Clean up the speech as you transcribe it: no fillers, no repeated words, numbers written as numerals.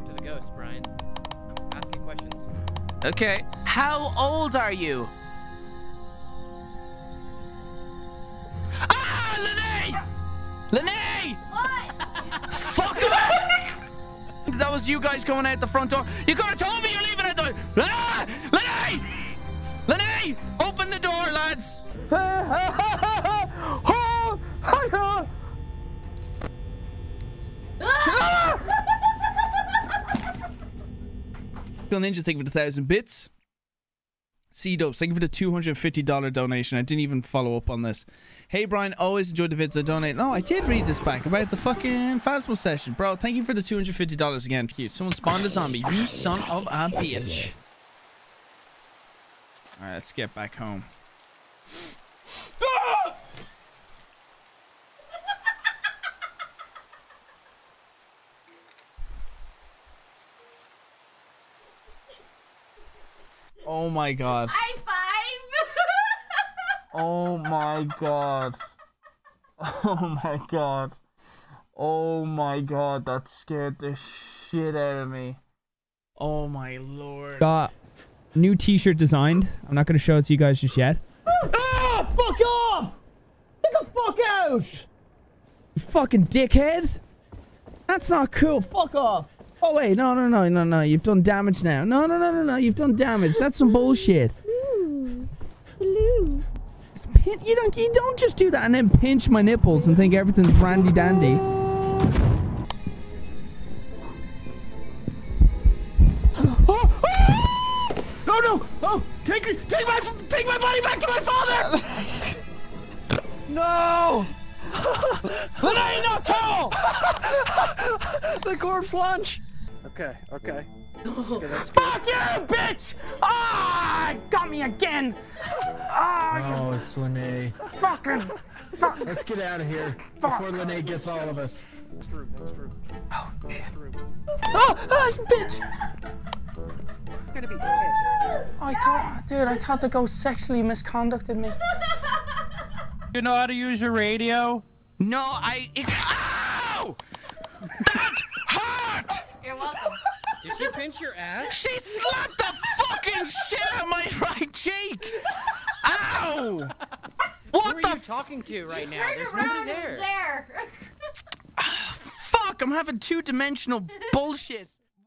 Talk to the ghost, Brian. Ask me questions. Okay. How old are you? Ah, Lanai! Lanai! What? Fuck off! That was you guys going out the front door. You could have told me you're leaving at the... Ah! Lanai! Lanai! Open the door, lads! Ninja, thank you for the 1,000 bits. C-Dubs, thank you for the $250 donation. I didn't even follow up on this. Hey, Brian, always enjoyed the vids I donate. No, I did read this back about the fucking Phasmo session. Bro, thank you for the $250 again. Cute. Someone spawned a zombie. You son of a bitch. Alright, let's get back home. Ah! Oh my god. High five! Oh my god. Oh my god. Oh my god, that scared the shit out of me. Oh my lord. Got new t-shirt designed. I'm not gonna show it to you guys just yet. Ah! Fuck off! Get the fuck out! You fucking dickhead! That's not cool. Fuck off! Oh wait, no, you've done damage now. No, you've done damage. That's some bullshit. Blue. You don't just do that and then pinch my nipples and think everything's randy dandy. Oh, oh! No, no! Oh, take my body back to my father! No! Lanai, no, Carl! The corpse launch! Okay. Fuck you, bitch! Ah, got me again! Oh, it's Lanai. Fuck! Let's get out of here before Lanai gets all of us. Next room. Oh, shit. Oh, bitch! Gonna be I thought the ghost sexually misconducted me. You know how to use your radio? No, Ow! That hurt! You're welcome. Did she pinch your ass? She slapped the fucking shit out of my right cheek! Ow! What the? Who are you talking to right now? There's nobody there. Fuck! I'm having two-dimensional bullshit.